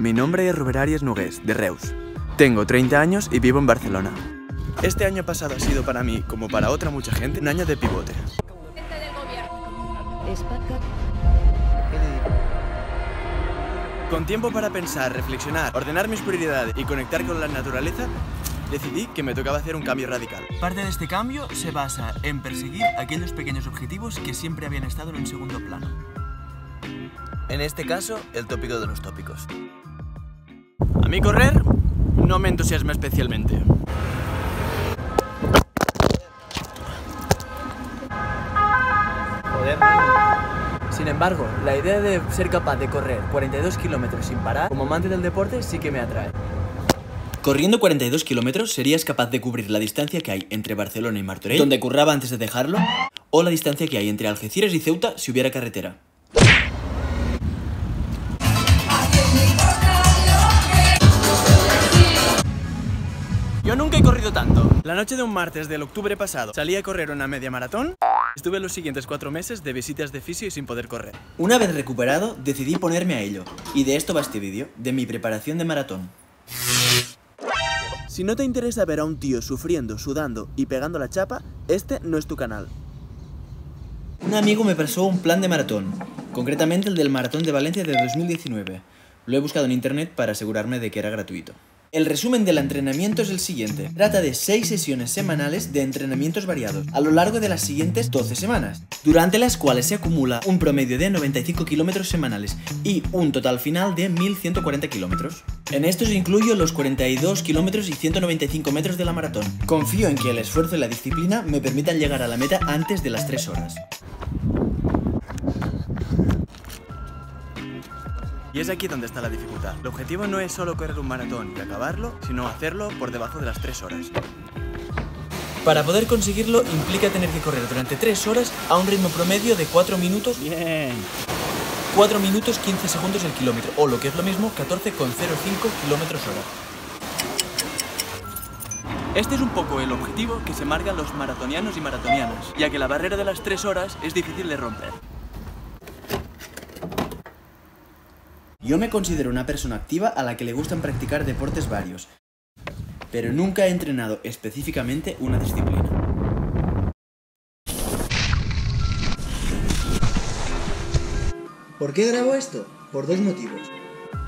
Mi nombre es Robert Arias Nogués, de Reus. Tengo 30 años y vivo en Barcelona. Este año pasado ha sido para mí, como para otra mucha gente, un año de pivote. Con tiempo para pensar, reflexionar, ordenar mis prioridades y conectar con la naturaleza, decidí que me tocaba hacer un cambio radical. Parte de este cambio se basa en perseguir aquellos pequeños objetivos que siempre habían estado en un segundo plano. En este caso, el tópico de los tópicos. A mí correr no me entusiasma especialmente. Sin embargo, la idea de ser capaz de correr 42 kilómetros sin parar, como amante del deporte, sí que me atrae. Corriendo 42 kilómetros, ¿serías capaz de cubrir la distancia que hay entre Barcelona y Martorell, donde curraba antes de dejarlo, o la distancia que hay entre Algeciras y Ceuta si hubiera carretera? Yo nunca he corrido tanto. La noche de un martes del octubre pasado salí a correr una media maratón. Estuve los siguientes 4 meses de visitas de fisio y sin poder correr. Una vez recuperado, decidí ponerme a ello. Y de esto va este vídeo, de mi preparación de maratón. Si no te interesa ver a un tío sufriendo, sudando y pegando la chapa, este no es tu canal. Un amigo me pasó un plan de maratón, concretamente el del Maratón de Valencia de 2019. Lo he buscado en internet para asegurarme de que era gratuito. El resumen del entrenamiento es el siguiente. Trata de 6 sesiones semanales de entrenamientos variados a lo largo de las siguientes 12 semanas, durante las cuales se acumula un promedio de 95 kilómetros semanales y un total final de 1.140 kilómetros. En estos incluyo los 42 kilómetros y 195 metros de la maratón. Confío en que el esfuerzo y la disciplina me permitan llegar a la meta antes de las 3 horas. Y es aquí donde está la dificultad. El objetivo no es solo correr un maratón y acabarlo, sino hacerlo por debajo de las 3 horas. Para poder conseguirlo implica tener que correr durante 3 horas a un ritmo promedio de 4 minutos... ¡Bien! 4 minutos 15 segundos el kilómetro, o lo que es lo mismo, 14,05 km/h. Este es un poco el objetivo que se marcan los maratonianos y maratonianas, ya que la barrera de las 3 horas es difícil de romper. Yo me considero una persona activa a la que le gustan practicar deportes varios, pero nunca he entrenado específicamente una disciplina. ¿Por qué grabo esto? Por 2 motivos.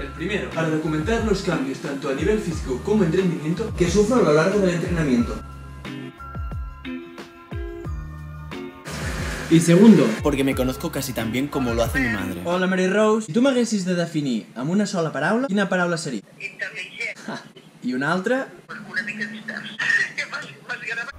El primero, para documentar los cambios tanto a nivel físico como en rendimiento que sufro a lo largo del entrenamiento. Y segundo, porque me conozco casi tan bien como lo hace mi madre. Hola, Mary Rose. Si tu m'haguessis de definir amb una sola paraula, quina paraula seria? Intel·ligent. Ja. I una altra? Una mica distància. Que m'has gravat.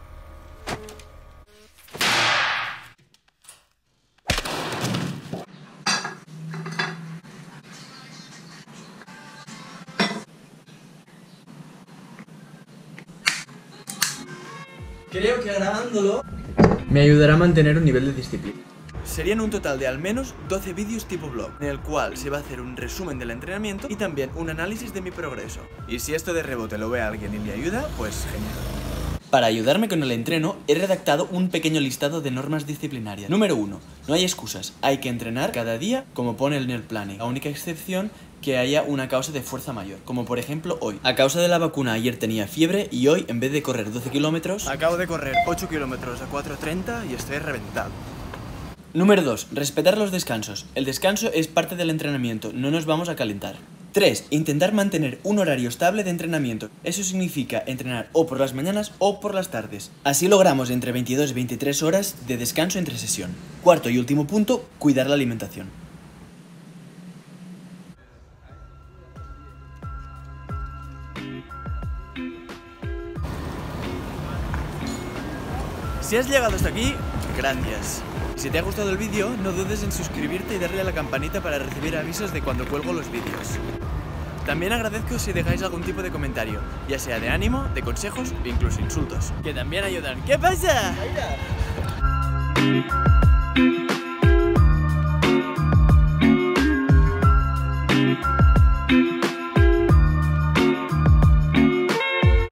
Creo que grabándolo me ayudará a mantener un nivel de disciplina. Serían un total de al menos 12 vídeos tipo blog, en el cual se va a hacer un resumen del entrenamiento y también un análisis de mi progreso. Y si esto de rebote lo ve a alguien y le ayuda, pues genial. Para ayudarme con el entreno, he redactado un pequeño listado de normas disciplinarias. Número 1. No hay excusas, hay que entrenar cada día como pone en el planning. La única excepción que haya una causa de fuerza mayor, como por ejemplo hoy. A causa de la vacuna ayer tenía fiebre y hoy, en vez de correr 12 kilómetros, acabo de correr 8 kilómetros a 4:30 y estoy reventado. Número 2. Respetar los descansos. El descanso es parte del entrenamiento, no nos vamos a calentar. 3. Intentar mantener un horario estable de entrenamiento. Eso significa entrenar o por las mañanas o por las tardes. Así logramos entre 22 y 23 horas de descanso entre sesión. Cuarto y último punto, cuidar la alimentación. Si has llegado hasta aquí, gracias. Si te ha gustado el vídeo, no dudes en suscribirte y darle a la campanita para recibir avisos de cuando cuelgo los vídeos. También agradezco si dejáis algún tipo de comentario, ya sea de ánimo, de consejos o incluso insultos, que también ayudan. ¿Qué pasa?